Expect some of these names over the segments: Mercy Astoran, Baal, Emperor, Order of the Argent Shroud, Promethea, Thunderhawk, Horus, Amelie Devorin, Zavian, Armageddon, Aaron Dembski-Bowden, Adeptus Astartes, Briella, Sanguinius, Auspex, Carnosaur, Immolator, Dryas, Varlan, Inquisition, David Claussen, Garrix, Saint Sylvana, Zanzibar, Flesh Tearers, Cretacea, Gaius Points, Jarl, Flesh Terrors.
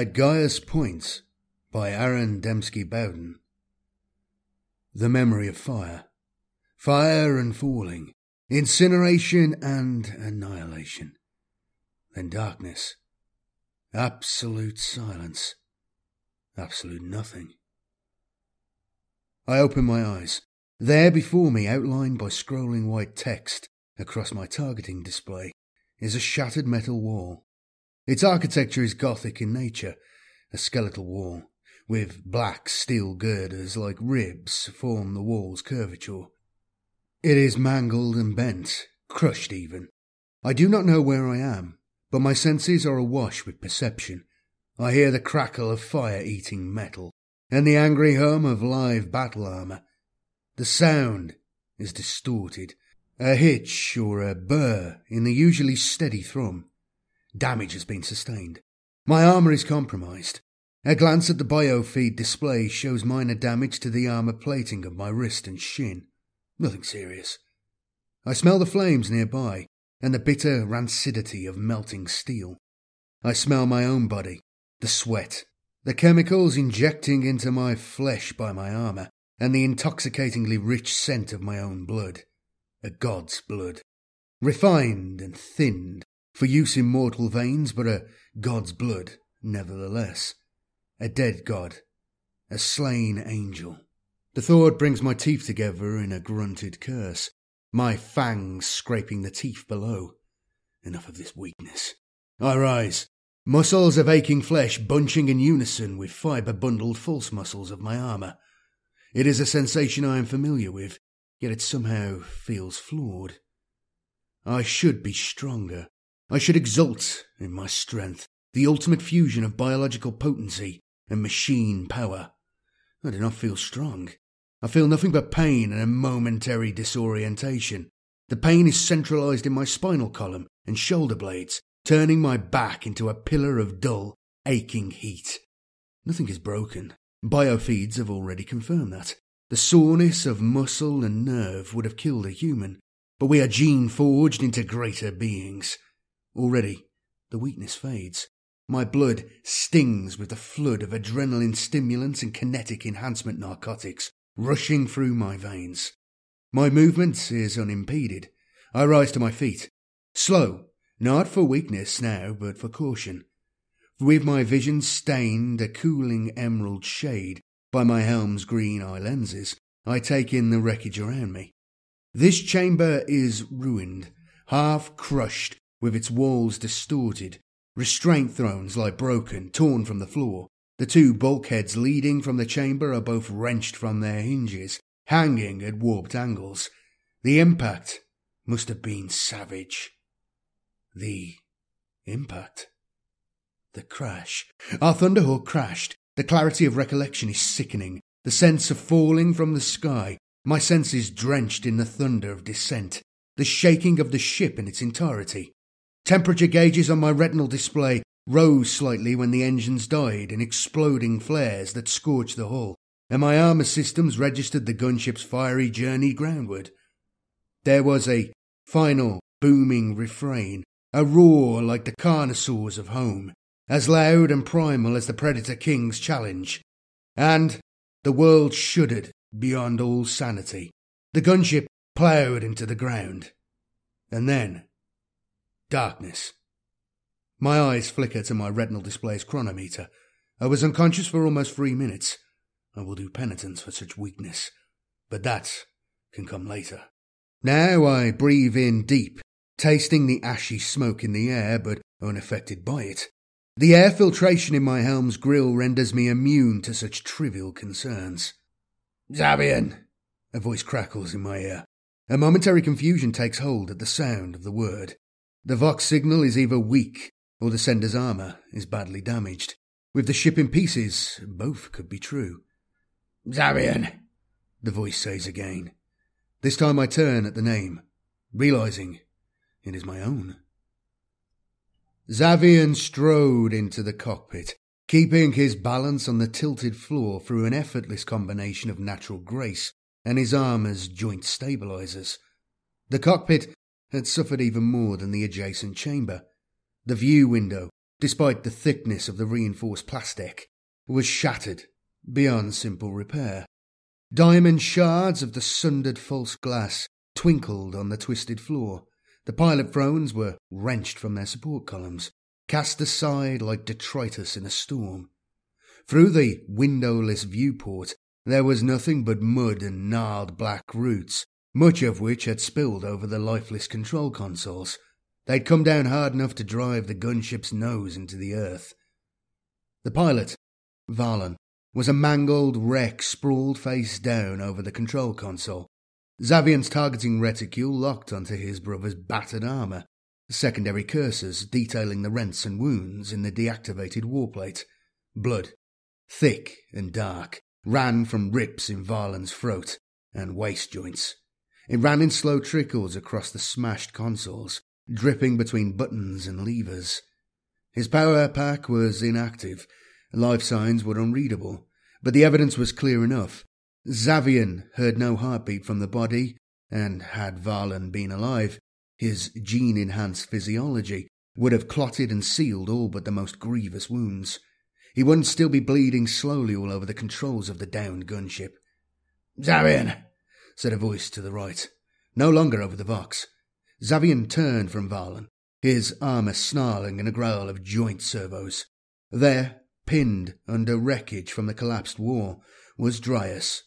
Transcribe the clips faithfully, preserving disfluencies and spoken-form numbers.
At Gaius Points by Aaron Dembski-Bowden. The memory of fire. Fire and falling. Incineration and annihilation. Then darkness. Absolute silence. Absolute nothing. I open my eyes. There before me, outlined by scrolling white text across my targeting display, is a shattered metal wall. Its architecture is Gothic in nature, a skeletal wall, with black steel girders like ribs form the wall's curvature. It is mangled and bent, crushed even. I do not know where I am, but my senses are awash with perception. I hear the crackle of fire-eating metal, and the angry hum of live battle armour. The sound is distorted, a hitch or a burr in the usually steady thrum. Damage has been sustained. My armour is compromised. A glance at the biofeed display shows minor damage to the armour plating of my wrist and shin. Nothing serious. I smell the flames nearby, and the bitter rancidity of melting steel. I smell my own body, the sweat, the chemicals injecting into my flesh by my armour, and the intoxicatingly rich scent of my own blood. A god's blood. Refined and thinned, for use in mortal veins, but a god's blood, nevertheless. A dead god. A slain angel. The thought brings my teeth together in a grunted curse, my fangs scraping the teeth below. Enough of this weakness. I rise, muscles of aching flesh bunching in unison with fibre-bundled false muscles of my armour. It is a sensation I am familiar with, yet it somehow feels flawed. I should be stronger. I should exult in my strength, the ultimate fusion of biological potency and machine power. I do not feel strong. I feel nothing but pain and a momentary disorientation. The pain is centralised in my spinal column and shoulder blades, turning my back into a pillar of dull, aching heat. Nothing is broken. Biofeeds have already confirmed that. The soreness of muscle and nerve would have killed a human, but we are gene-forged into greater beings. Already, the weakness fades. My blood stings with the flood of adrenaline stimulants and kinetic enhancement narcotics rushing through my veins. My movement is unimpeded. I rise to my feet. Slow, not for weakness now, but for caution. With my vision stained a cooling emerald shade by my helm's green eye lenses, I take in the wreckage around me. This chamber is ruined, half crushed, with its walls distorted, restraint thrones lie broken, torn from the floor. The two bulkheads leading from the chamber are both wrenched from their hinges, hanging at warped angles. The impact must have been savage. The impact. The crash. Our Thunderhawk crashed. The clarity of recollection is sickening. The sense of falling from the sky. My senses drenched in the thunder of descent. The shaking of the ship in its entirety. Temperature gauges on my retinal display rose slightly when the engines died in exploding flares that scorched the hull, and my armour systems registered the gunship's fiery journey groundward. There was a final booming refrain, a roar like the Carnosaurs of home, as loud and primal as the Predator King's challenge. And the world shuddered beyond all sanity. The gunship ploughed into the ground. And then... darkness. My eyes flicker to my retinal display's chronometer. I was unconscious for almost three minutes. I will do penitence for such weakness, but that can come later. Now I breathe in deep, tasting the ashy smoke in the air, but unaffected by it. The air filtration in my helm's grille renders me immune to such trivial concerns. Zavian! A voice crackles in my ear. A momentary confusion takes hold at the sound of the word. The Vox signal is either weak, or the sender's armour is badly damaged. With the ship in pieces, both could be true. Zavian, the voice says again. This time I turn at the name, realising it is my own. Zavian strode into the cockpit, keeping his balance on the tilted floor through an effortless combination of natural grace and his armour's joint stabilisers. The cockpit had suffered even more than the adjacent chamber. The view window, despite the thickness of the reinforced plastic, was shattered beyond simple repair. Diamond shards of the sundered false glass twinkled on the twisted floor. The pilot thrones were wrenched from their support columns, cast aside like detritus in a storm. Through the windowless viewport, there was nothing but mud and gnarled black roots, much of which had spilled over the lifeless control consoles. They'd come down hard enough to drive the gunship's nose into the earth. The pilot, Varlan, was a mangled wreck sprawled face down over the control console. Zavian's targeting reticule locked onto his brother's battered armour, secondary cursors detailing the rents and wounds in the deactivated warplate. Blood, thick and dark, ran from rips in Varlan's throat and waist joints. It ran in slow trickles across the smashed consoles, dripping between buttons and levers. His power pack was inactive. Life signs were unreadable, but the evidence was clear enough. Zavian heard no heartbeat from the body, and had Varlan been alive, his gene-enhanced physiology would have clotted and sealed all but the most grievous wounds. He wouldn't still be bleeding slowly all over the controls of the downed gunship. "Zavian!" said a voice to the right, no longer over the vox. Zavian turned from Varlan, his armour snarling in a growl of joint servos. There, pinned under wreckage from the collapsed wall, was Dryas.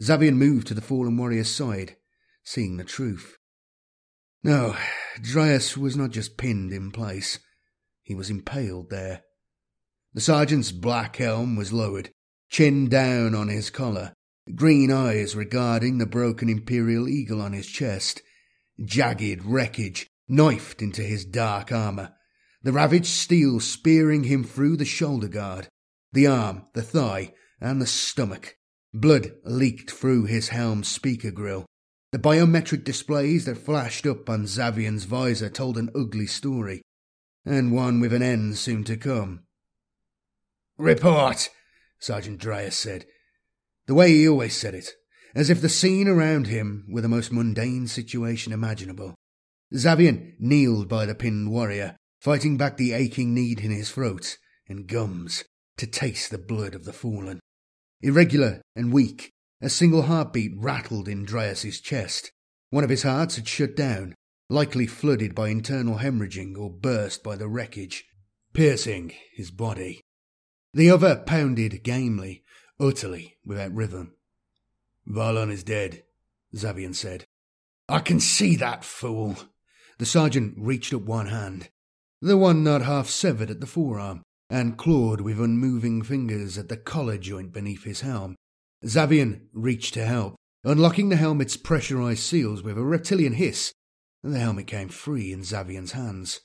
Zavian moved to the fallen warrior's side, seeing the truth. No, Dryas was not just pinned in place. He was impaled there. The sergeant's black helm was lowered, chin down on his collar, green eyes regarding the broken imperial eagle on his chest, jagged wreckage knifed into his dark armour, the ravaged steel spearing him through the shoulder guard, the arm, the thigh, and the stomach. Blood leaked through his helm's speaker grille. The biometric displays that flashed up on Zavian's visor told an ugly story, and one with an end soon to come. "Report," Sergeant Dryas said. The way he always said it, as if the scene around him were the most mundane situation imaginable. Zavian kneeled by the pinned warrior, fighting back the aching need in his throat and gums to taste the blood of the fallen. Irregular and weak, a single heartbeat rattled in Dryas's chest. One of his hearts had shut down, likely flooded by internal hemorrhaging or burst by the wreckage, piercing his body. The other pounded gamely, utterly without rhythm. "Varlan is dead," Zavian said. "I can see that, fool." The sergeant reached up one hand, the one not half severed at the forearm, and clawed with unmoving fingers at the collar joint beneath his helm. Zavian reached to help, unlocking the helmet's pressurized seals with a reptilian hiss. The helmet came free in Zavian's hands.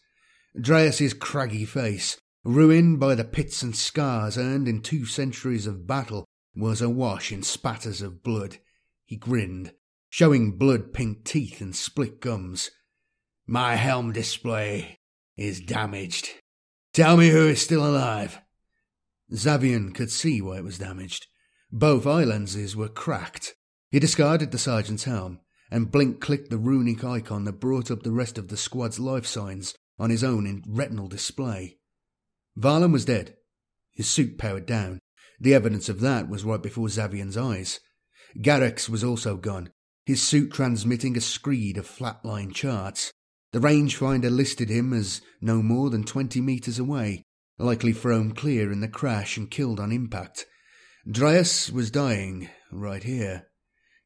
Dryas's craggy face, ruined by the pits and scars earned in two centuries of battle, was awash in spatters of blood. He grinned, showing blood-pink teeth and split gums. "My helm display is damaged. Tell me who is still alive." Zavian could see why it was damaged. Both eye lenses were cracked. He discarded the sergeant's helm, and blink-clicked the runic icon that brought up the rest of the squad's life signs on his own retinal display. Varlan was dead, his suit powered down. The evidence of that was right before Zavian's eyes. Garrix was also gone, his suit transmitting a screed of flatline charts. The rangefinder listed him as no more than twenty metres away, likely thrown clear in the crash and killed on impact. Dryas was dying right here.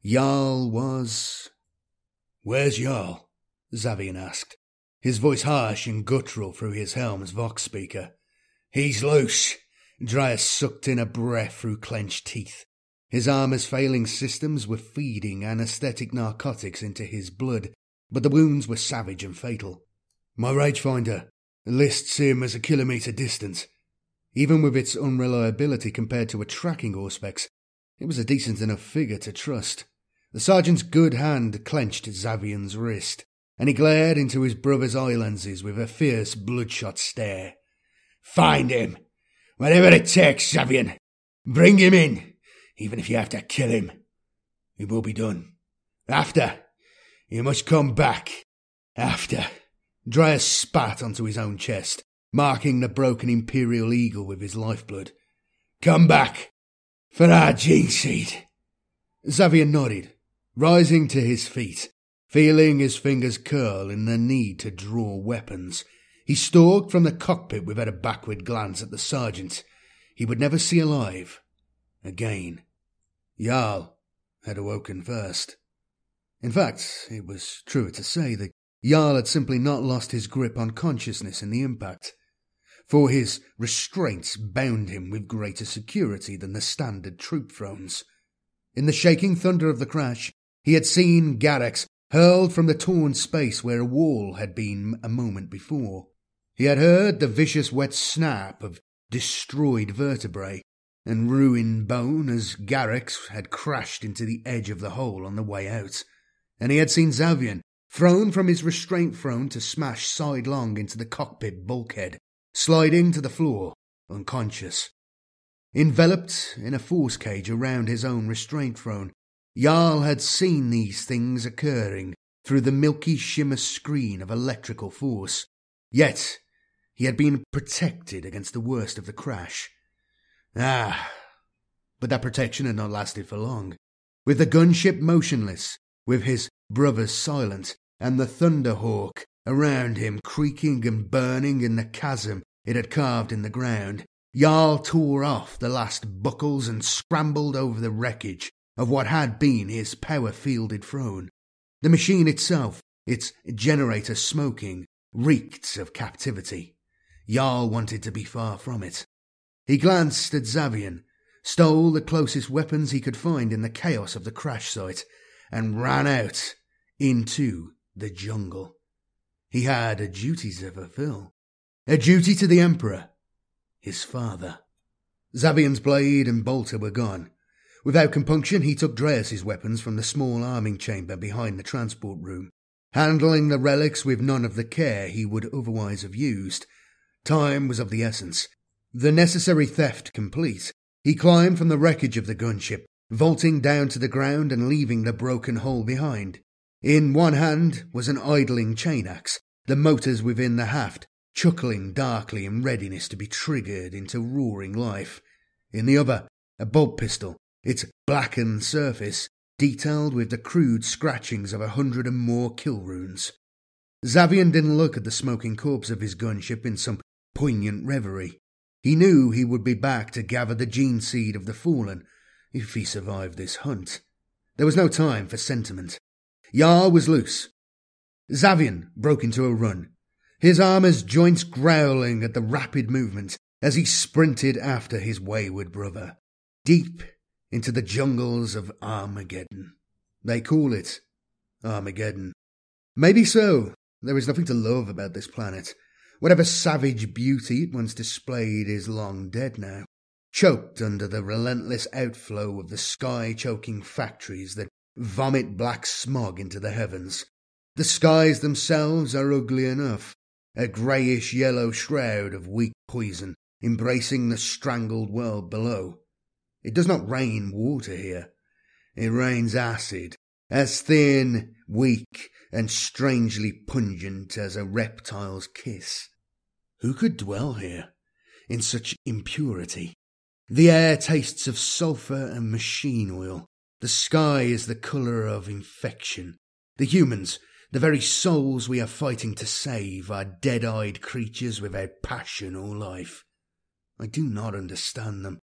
Jarl was... "Where's Jarl?" Zavian asked, his voice harsh and guttural through his helm's vox speaker. "He's loose." Dryas sucked in a breath through clenched teeth. His armour's failing systems were feeding anaesthetic narcotics into his blood, but the wounds were savage and fatal. "My rangefinder lists him as a kilometre distant." Even with its unreliability compared to a tracking Auspex, it was a decent enough figure to trust. The sergeant's good hand clenched Zavian's wrist, and he glared into his brother's eye lenses with a fierce, bloodshot stare. "Find him! Whatever it takes, Zavian, bring him in, even if you have to kill him. It will be done. After, you must come back. After." Dryas spat onto his own chest, marking the broken Imperial Eagle with his lifeblood. "Come back, for our gene seed." Zavian nodded, rising to his feet, feeling his fingers curl in their need to draw weapons. He stalked from the cockpit without a backward glance at the sergeant he would never see alive again. Jarl had awoken first. In fact, it was truer to say that Jarl had simply not lost his grip on consciousness in the impact, for his restraints bound him with greater security than the standard troop thrones. In the shaking thunder of the crash, he had seen Garrix hurled from the torn space where a wall had been a moment before. He had heard the vicious wet snap of destroyed vertebrae and ruined bone as Garrix had crashed into the edge of the hole on the way out, and he had seen Zavian thrown from his restraint throne to smash sidelong into the cockpit bulkhead, sliding to the floor, unconscious. Enveloped in a force cage around his own restraint throne, Jarl had seen these things occurring through the milky shimmer screen of electrical force, yet he had been protected against the worst of the crash. Ah, but that protection had not lasted for long. With the gunship motionless, with his brothers silent, and the Thunderhawk around him creaking and burning in the chasm it had carved in the ground, Jarl tore off the last buckles and scrambled over the wreckage of what had been his power-fielded throne. The machine itself, its generator smoking, reeked of captivity. Jarl wanted to be far from it. He glanced at Zavian, stole the closest weapons he could find in the chaos of the crash site, and ran out into the jungle. He had a duty to fulfill. A duty to the Emperor, his father. Zavian's blade and bolter were gone. Without compunction, he took Dryas' weapons from the small arming chamber behind the transport room, handling the relics with none of the care he would otherwise have used. Time was of the essence. The necessary theft complete, he climbed from the wreckage of the gunship, vaulting down to the ground and leaving the broken hole behind. In one hand was an idling chain axe, the motors within the haft, chuckling darkly in readiness to be triggered into roaring life. In the other, a bolt pistol, its blackened surface detailed with the crude scratchings of a hundred and more kill runes. Zavian didn't look at the smoking corpse of his gunship in some poignant reverie. He knew he would be back to gather the gene seed of the fallen if he survived this hunt. There was no time for sentiment. Jarl was loose. Zavian broke into a run, his armor's joints growling at the rapid movement as he sprinted after his wayward brother, deep into the jungles of Armageddon. They call it Armageddon. Maybe so. There is nothing to love about this planet. Whatever savage beauty it once displayed is long dead now, choked under the relentless outflow of the sky-choking factories that vomit black smog into the heavens. The skies themselves are ugly enough, a greyish-yellow shroud of weak poison embracing the strangled world below. It does not rain water here. It rains acid, as thin, weak, and strangely pungent as a reptile's kiss. Who could dwell here in such impurity? The air tastes of sulphur and machine oil. The sky is the colour of infection. The humans, the very souls we are fighting to save, are dead-eyed creatures without passion or life. I do not understand them.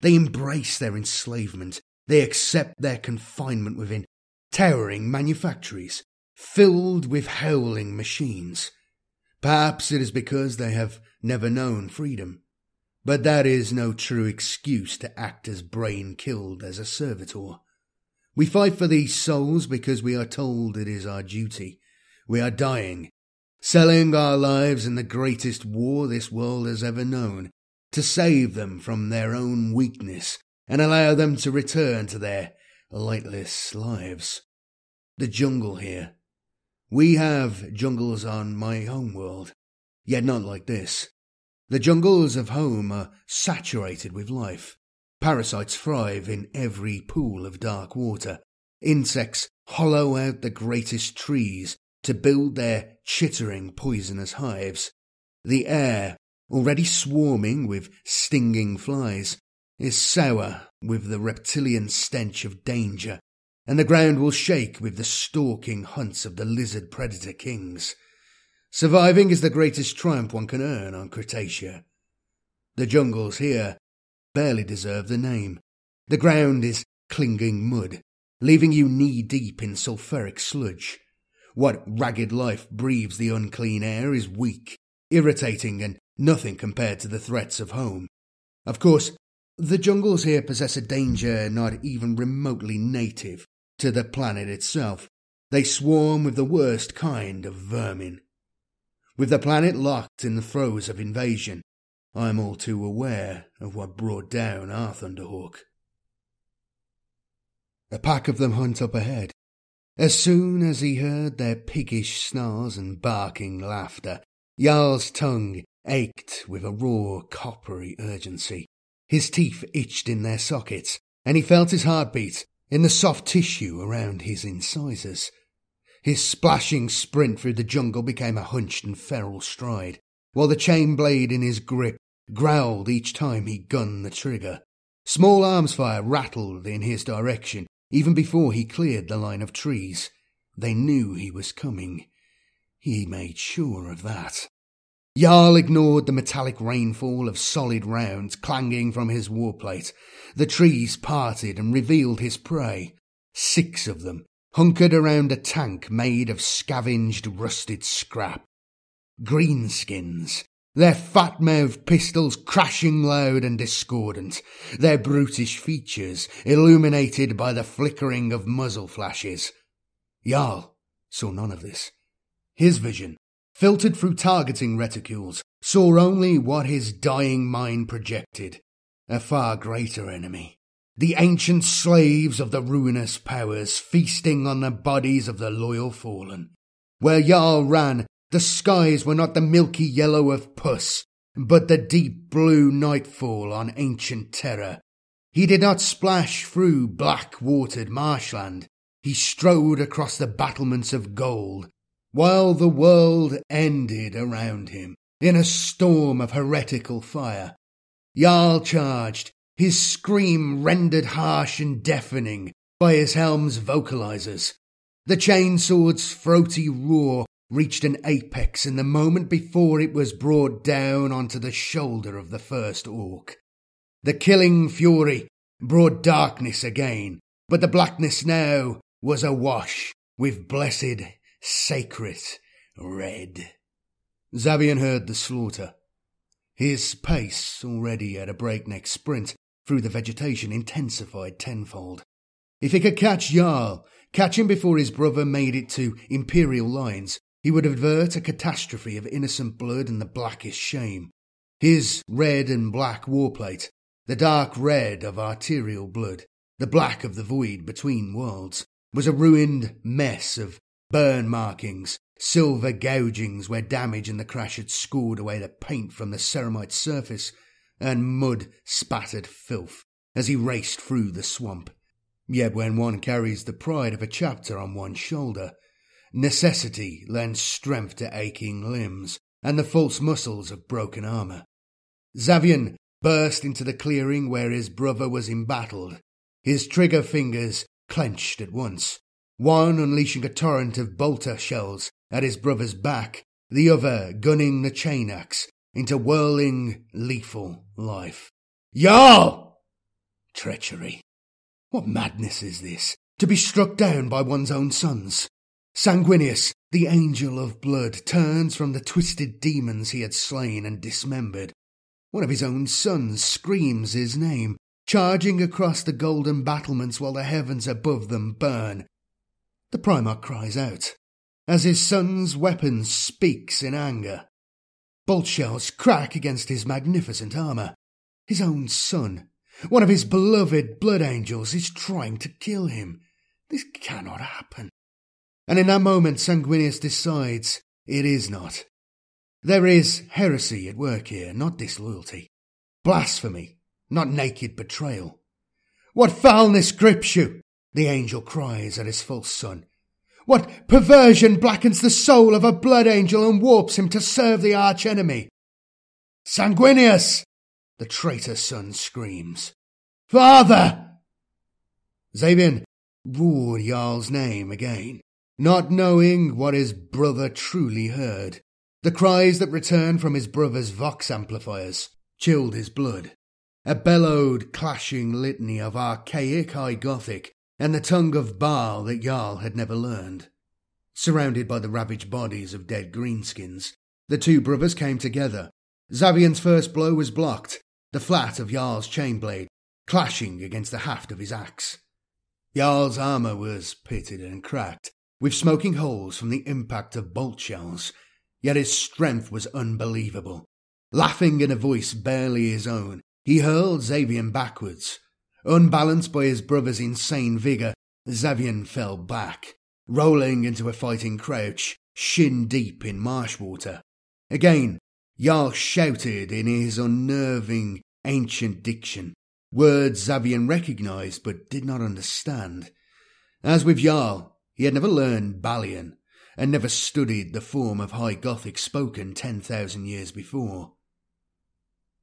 They embrace their enslavement. They accept their confinement within towering manufactories, filled with howling machines. Perhaps it is because they have never known freedom, but that is no true excuse to act as brain killed as a servitor. We fight for these souls because we are told it is our duty. We are dying, selling our lives in the greatest war this world has ever known, to save them from their own weakness and allow them to return to their lightless lives. The jungle here. We have jungles on my home world, yet not like this. The jungles of home are saturated with life. Parasites thrive in every pool of dark water. Insects hollow out the greatest trees to build their chittering poisonous hives. The air already swarming with stinging flies, is sour with the reptilian stench of danger, and the ground will shake with the stalking hunts of the lizard predator kings. Surviving is the greatest triumph one can earn on Cretacea. The jungles here barely deserve the name. The ground is clinging mud, leaving you knee-deep in sulphuric sludge. What ragged life breathes the unclean air is weak, irritating, and nothing compared to the threats of home. Of course, the jungles here possess a danger not even remotely native to the planet itself. They swarm with the worst kind of vermin. With the planet locked in the throes of invasion, I am all too aware of what brought down our Thunderhawk. A pack of them hunt up ahead. As soon as he heard their piggish snarls and barking laughter, Jarl's tongue ached with a raw, coppery urgency. His teeth itched in their sockets, and he felt his heartbeat in the soft tissue around his incisors. His splashing sprint through the jungle became a hunched and feral stride, while the chain blade in his grip growled each time he gunned the trigger. Small arms fire rattled in his direction, even before he cleared the line of trees. They knew he was coming. He made sure of that. Jarl ignored the metallic rainfall of solid rounds clanging from his warplate. The trees parted and revealed his prey. Six of them, hunkered around a tank made of scavenged, rusted scrap. Greenskins, their fat-mouthed pistols crashing loud and discordant, their brutish features illuminated by the flickering of muzzle flashes. Jarl saw none of this. His vision, filtered through targeting reticules, saw only what his dying mind projected. A far greater enemy. The ancient slaves of the ruinous powers feasting on the bodies of the loyal fallen. Where Jarl ran, the skies were not the milky yellow of pus, but the deep blue nightfall on ancient terror. He did not splash through black-watered marshland. He strode across the battlements of gold, while the world ended around him in a storm of heretical fire. Jarl charged, his scream rendered harsh and deafening by his helm's vocalizers. The chainsword's throaty roar reached an apex in the moment before it was brought down onto the shoulder of the first orc. The killing fury brought darkness again, but the blackness now was awash with blessed sacred red. Zavian heard the slaughter, his pace already at a breakneck sprint through the vegetation intensified tenfold. If he could catch Jarl, catch him before his brother made it to Imperial lines, he would avert a catastrophe of innocent blood and the blackest shame. His red and black warplate, the dark red of arterial blood, the black of the void between worlds, was a ruined mess of burn markings, silver gougings where damage and the crash had scored away the paint from the ceramite surface, and mud-spattered filth as he raced through the swamp. Yet when one carries the pride of a chapter on one's shoulder, necessity lends strength to aching limbs and the false muscles of broken armour. Zavian burst into the clearing where his brother was embattled, his trigger fingers clenched at once, one unleashing a torrent of bolter shells at his brother's back, the other gunning the chain axe into whirling, lethal life. Jarl! Treachery. What madness is this, to be struck down by one's own sons? Sanguinius, the angel of blood, turns from the twisted demons he had slain and dismembered. One of his own sons screams his name, charging across the golden battlements while the heavens above them burn. The Primarch cries out, as his son's weapon speaks in anger. Bolt shells crack against his magnificent armour. His own son, one of his beloved blood angels, is trying to kill him. This cannot happen. And in that moment Sanguinius decides it is not. There is heresy at work here, not disloyalty. Blasphemy, not naked betrayal. What foulness grips you? The angel cries at his false son. What perversion blackens the soul of a blood angel and warps him to serve the archenemy? Sanguinius! The traitor son screams. Father! Zavian roared Jarl's name again, not knowing what his brother truly heard. The cries that returned from his brother's vox amplifiers chilled his blood. A bellowed, clashing litany of archaic High Gothic and the tongue of Baal that Jarl had never learned. Surrounded by the ravaged bodies of dead greenskins, the two brothers came together. Zavian's first blow was blocked, the flat of Jarl's chainblade clashing against the haft of his axe. Jarl's armour was pitted and cracked, with smoking holes from the impact of bolt shells, yet his strength was unbelievable. Laughing in a voice barely his own, he hurled Zavian backwards. Unbalanced by his brother's insane vigour, Zavian fell back, rolling into a fighting crouch, shin deep in marsh water. Again, Jarl shouted in his unnerving, ancient diction, words Zavian recognised but did not understand. As with Jarl, he had never learned Balian, and never studied the form of High Gothic spoken ten thousand years before.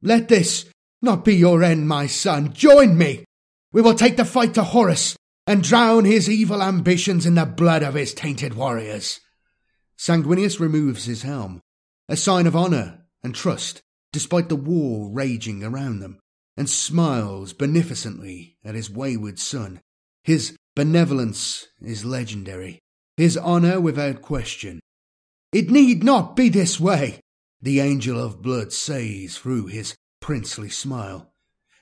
"Let this not be your end, my son. Join me! We will take the fight to Horus, and drown his evil ambitions in the blood of his tainted warriors." Sanguinius removes his helm, a sign of honour and trust, despite the war raging around them, and smiles beneficently at his wayward son. His benevolence is legendary, his honour without question. "It need not be this way," the Angel of Blood says through his princely smile.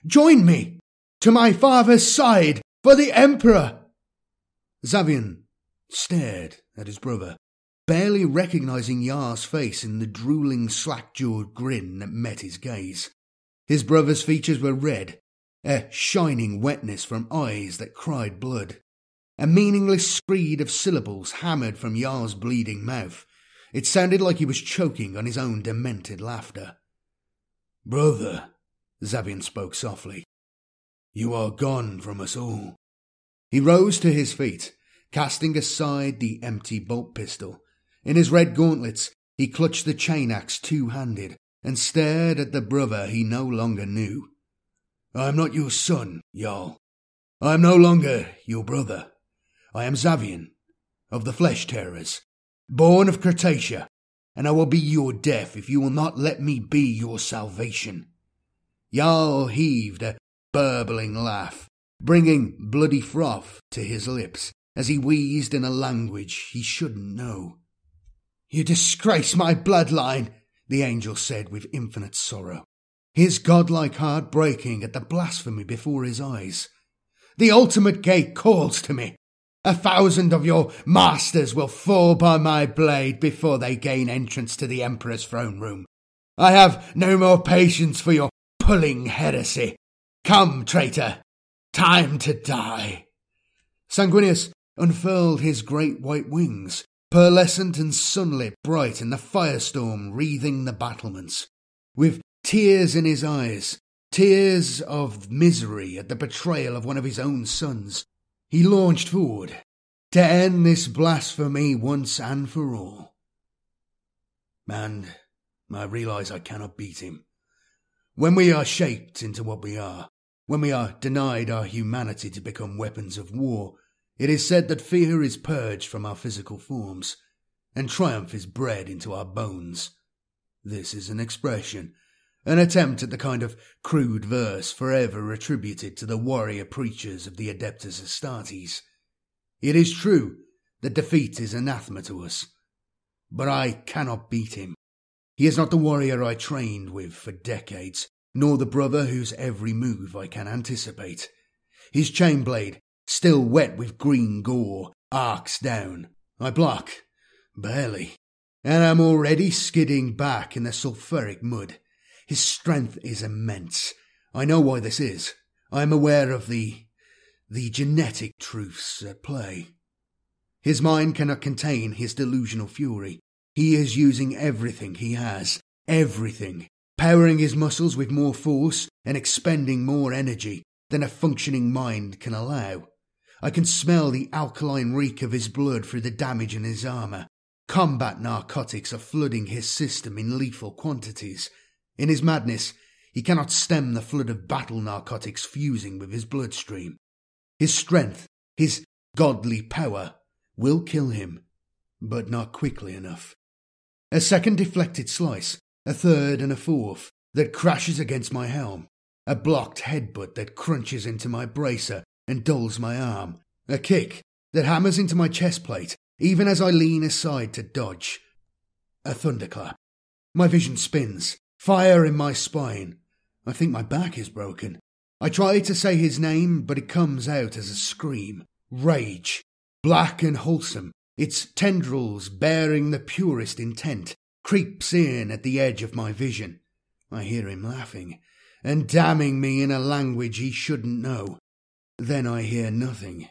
"Join me, to my father's side, for the Emperor!" Zavian stared at his brother, barely recognising Jarl's face in the drooling, slack-jawed grin that met his gaze. His brother's features were red, a shining wetness from eyes that cried blood. A meaningless screed of syllables hammered from Jarl's bleeding mouth. It sounded like he was choking on his own demented laughter. "Brother," Zavian spoke softly, "you are gone from us all." He rose to his feet, casting aside the empty bolt pistol. In his red gauntlets, he clutched the chain axe two-handed and stared at the brother he no longer knew. "I am not your son, Jarl. I am no longer your brother. I am Zavian, of the Flesh Terrors, born of Cretacea, and I will be your death if you will not let me be your salvation." Jarl heaved a burbling laugh, bringing bloody froth to his lips as he wheezed in a language he shouldn't know. "You disgrace my bloodline," the angel said with infinite sorrow, his godlike heart breaking at the blasphemy before his eyes. "The ultimate gate calls to me. A thousand of your masters will fall by my blade before they gain entrance to the Emperor's throne room. I have no more patience for your puling heresy. Come, traitor, time to die." Sanguinius unfurled his great white wings, pearlescent and sunlit bright in the firestorm wreathing the battlements. With tears in his eyes, tears of misery at the betrayal of one of his own sons, he launched forward, to end this blasphemy once and for all. And I realise I cannot beat him. When we are shaped into what we are, when we are denied our humanity to become weapons of war, it is said that fear is purged from our physical forms, and triumph is bred into our bones. This is an expression, an attempt at the kind of crude verse forever attributed to the warrior preachers of the Adeptus Astartes. It is true that defeat is anathema to us, but I cannot beat him. He is not the warrior I trained with for decades, nor the brother whose every move I can anticipate. His chainblade, still wet with green gore, arcs down. I block, barely, and I'm already skidding back in the sulphuric mud. His strength is immense. I know why this is. I am aware of the... the genetic truths at play. His mind cannot contain his delusional fury. He is using everything he has. Everything. Powering his muscles with more force and expending more energy than a functioning mind can allow. I can smell the alkaline reek of his blood through the damage in his armour. Combat narcotics are flooding his system in lethal quantities. In his madness, he cannot stem the flood of battle narcotics fusing with his bloodstream. His strength, his godly power, will kill him, but not quickly enough. A second deflected slice, a third and a fourth, that crashes against my helm, a blocked headbutt that crunches into my bracer and dulls my arm, a kick that hammers into my chest plate even as I lean aside to dodge, a thunderclap. My vision spins, fire in my spine. I think my back is broken. I try to say his name, but it comes out as a scream. Rage, black and wholesome, its tendrils bearing the purest intent, creeps in at the edge of my vision. I hear him laughing, and damning me in a language he shouldn't know. Then I hear nothing,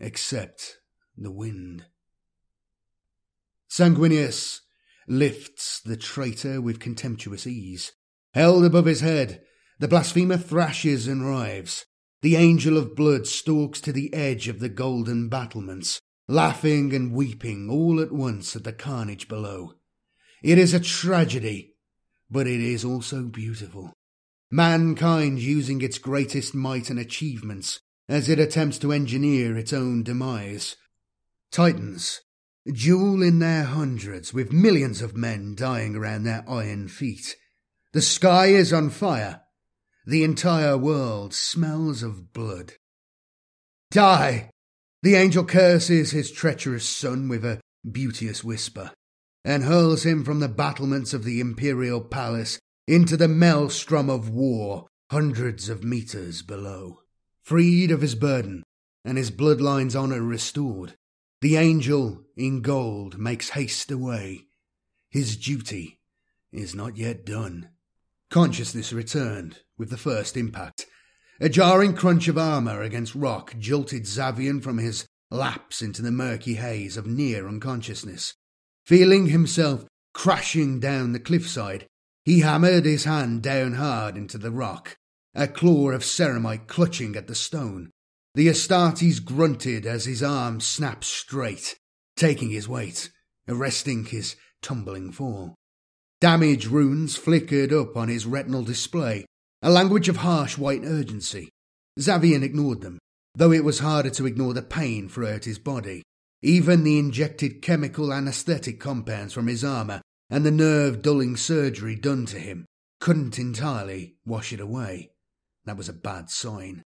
except the wind. Sanguinius lifts the traitor with contemptuous ease. Held above his head, the blasphemer thrashes and writhes. The angel of blood stalks to the edge of the golden battlements, laughing and weeping all at once at the carnage below. It is a tragedy, but it is also beautiful. Mankind using its greatest might and achievements as it attempts to engineer its own demise. Titans duel in their hundreds, with millions of men dying around their iron feet. The sky is on fire. The entire world smells of blood. Die! The angel curses his treacherous son with a beauteous whisper, and hurls him from the battlements of the imperial palace into the maelstrom of war, hundreds of meters below. Freed of his burden, and his bloodline's honor restored, the angel in gold makes haste away. His duty is not yet done. Consciousness returned with the first impact. A jarring crunch of armor against rock jolted Zavian from his lapse into the murky haze of near unconsciousness. Feeling himself crashing down the cliffside, he hammered his hand down hard into the rock, a claw of ceramite clutching at the stone. The Astartes grunted as his arm snapped straight, taking his weight, arresting his tumbling fall. Damage runes flickered up on his retinal display, a language of harsh white urgency. Zavian ignored them, though it was harder to ignore the pain throughout his body. Even the injected chemical anesthetic compounds from his armour and the nerve-dulling surgery done to him couldn't entirely wash it away. That was a bad sign.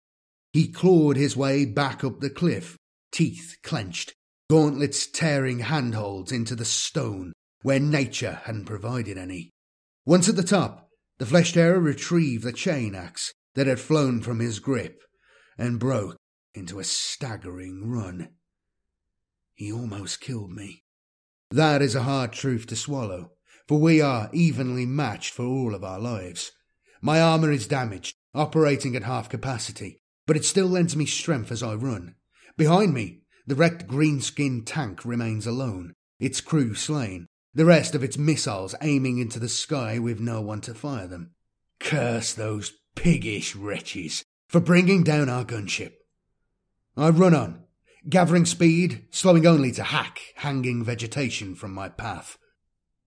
He clawed his way back up the cliff, teeth clenched, gauntlets tearing handholds into the stone where nature hadn't provided any. Once at the top, the Flesh Terror retrieved the chain axe that had flown from his grip and broke into a staggering run. He almost killed me. That is a hard truth to swallow, for we are evenly matched for all of our lives. My armour is damaged, operating at half capacity, but it still lends me strength as I run. Behind me, the wrecked green-skinned tank remains alone, its crew slain, the rest of its missiles aiming into the sky with no one to fire them. Curse those piggish wretches for bringing down our gunship. I run on, gathering speed, slowing only to hack hanging vegetation from my path.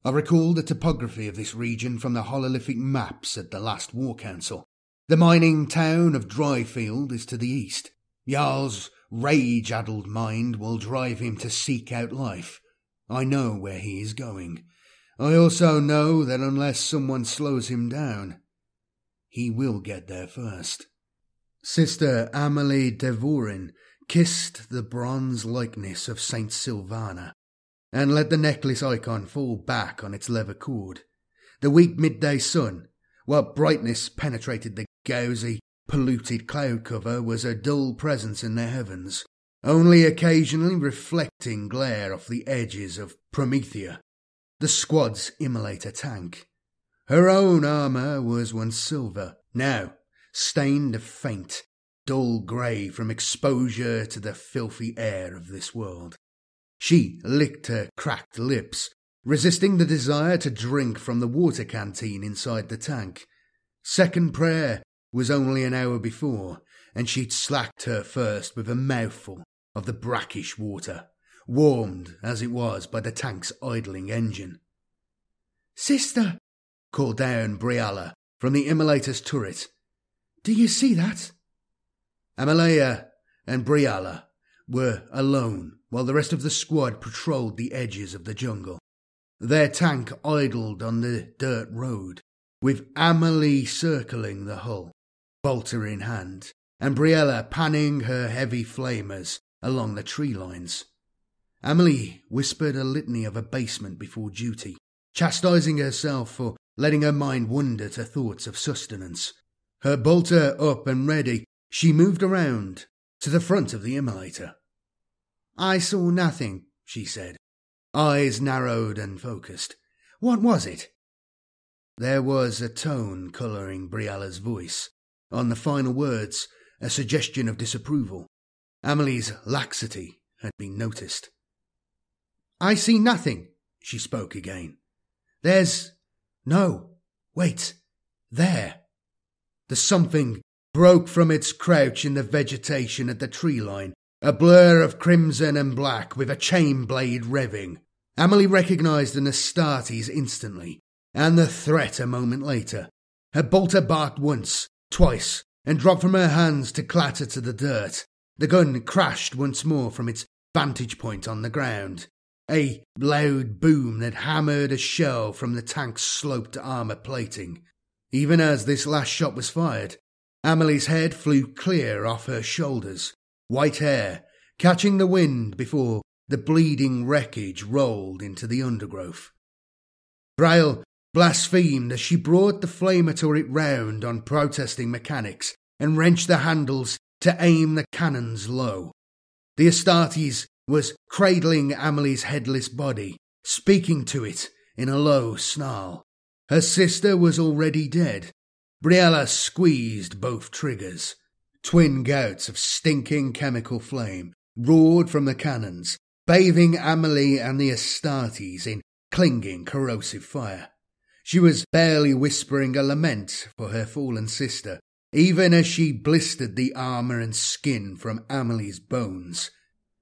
I recall the topography of this region from the hololithic maps at the last war council. The mining town of Dryfield is to the east. Jarl's rage-addled mind will drive him to seek out life. I know where he is going. I also know that unless someone slows him down, he will get there first. Sister Amelie Devorin kissed the bronze likeness of Saint Sylvana and let the necklace icon fall back on its leather cord. The weak midday sun, while brightness penetrated the gauzy, polluted cloud cover, was a dull presence in the heavens, only occasionally reflecting glare off the edges of Promethea, the squad's Immolator tank. Her own armour was once silver, now stained of faint, dull grey from exposure to the filthy air of this world. She licked her cracked lips, resisting the desire to drink from the water canteen inside the tank. Second prayer was only an hour before, and she'd slacked her first with a mouthful of the brackish water, warmed as it was by the tank's idling engine. "Sister, called down Briella from the Immolator's turret. Do you see that? Amelie and Briella were alone while the rest of the squad patrolled the edges of the jungle. Their tank idled on the dirt road, with Amelie circling the hull, bolter in hand, and Briella panning her heavy flamers along the tree lines. Amelie whispered a litany of abasement before duty, chastising herself for letting her mind wander to thoughts of sustenance. Her bolter up and ready, she moved around to the front of the Immolator. I saw nothing, she said, eyes narrowed and focused. What was it? There was a tone colouring Briella's voice. On the final words, a suggestion of disapproval. Amelie's laxity had been noticed. I see nothing, she spoke again. There's... no, wait, there. The something broke from its crouch in the vegetation at the tree line, a blur of crimson and black with a chain blade revving. Amelie recognised an Astartes instantly, and the threat a moment later. Her bolter barked once, twice, and dropped from her hands to clatter to the dirt. The gun crashed once more from its vantage point on the ground. A loud boom that hammered a shell from the tank's sloped armour plating. Even as this last shot was fired, Amelie's head flew clear off her shoulders, white hair catching the wind before the bleeding wreckage rolled into the undergrowth. Braille blasphemed as she brought the flamer turret round on protesting mechanics and wrenched the handles to aim the cannons low. The Astartes was cradling Amelie's headless body, speaking to it in a low snarl. Her sister was already dead. Briella squeezed both triggers. Twin gouts of stinking chemical flame roared from the cannons, bathing Amelie and the Astartes in clinging, corrosive fire. She was barely whispering a lament for her fallen sister, even as she blistered the armour and skin from Amelie's bones.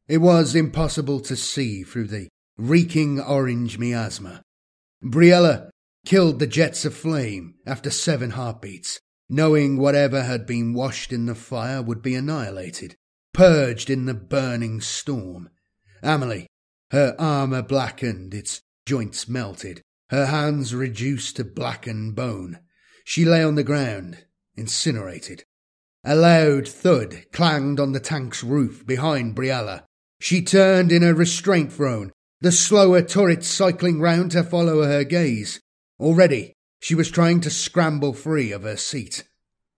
It was impossible to see through the reeking orange miasma. Briella killed the jets of flame after seven heartbeats, knowing whatever had been washed in the fire would be annihilated, purged in the burning storm. Amelie, her armour blackened, its joints melted, her hands reduced to blackened bone. She lay on the ground, incinerated. A loud thud clanged on the tank's roof behind Briella. She turned in her restraint throne, the slower turret cycling round to follow her gaze. Already, she was trying to scramble free of her seat.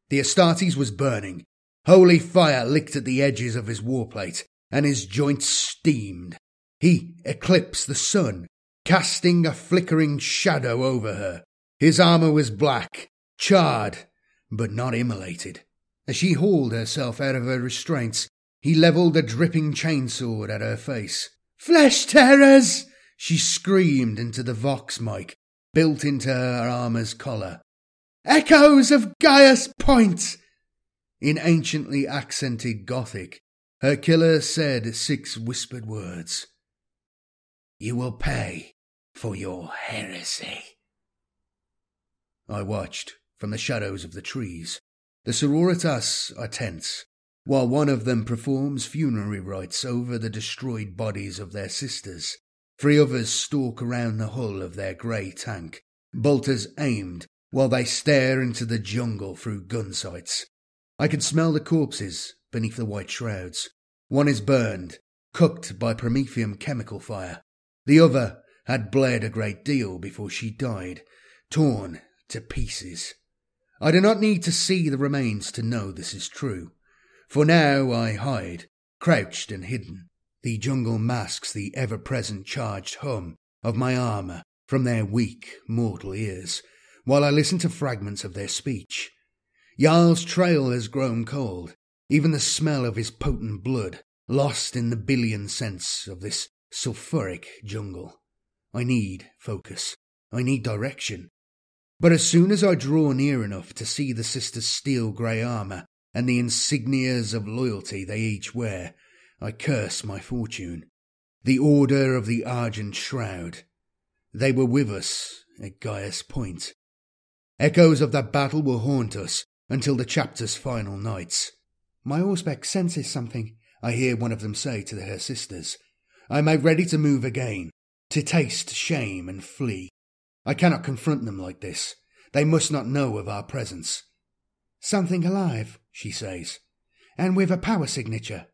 The Astartes was burning. Holy fire licked at the edges of his warplate, and his joints steamed. He eclipsed the sun, casting a flickering shadow over her. His armour was black, charred, but not immolated. As she hauled herself out of her restraints, he levelled a dripping chainsword at her face. Flesh Terrors! She screamed into the vox mic, built into her armour's collar. Echoes of Gaius Points! In anciently accented Gothic, her killer said six whispered words. You will pay for your heresy. I watched from the shadows of the trees. The sororitas are tense, while one of them performs funerary rites over the destroyed bodies of their sisters. Three others stalk around the hull of their grey tank, bolters aimed, while they stare into the jungle through gun sights. I can smell the corpses beneath the white shrouds. One is burned, cooked by Promethium chemical fire. The other had bled a great deal before she died, torn to pieces. I do not need to see the remains to know this is true. For now I hide, crouched and hidden. The jungle masks the ever-present charged hum of my armour from their weak, mortal ears, while I listen to fragments of their speech. Jarl's trail has grown cold, even the smell of his potent blood, lost in the billion scents of this sulphuric jungle. I need focus. I need direction. But as soon as I draw near enough to see the sisters' steel grey armour and the insignias of loyalty they each wear, I curse my fortune. The Order of the Argent Shroud. They were with us at Gaius Point, Echoes of that battle will haunt us until the chapter's final nights. My Auspex senses something, I hear one of them say to her sisters. I make ready to move again, to taste shame and flee. I cannot confront them like this. They must not know of our presence. Something alive, she says, and with a power signature.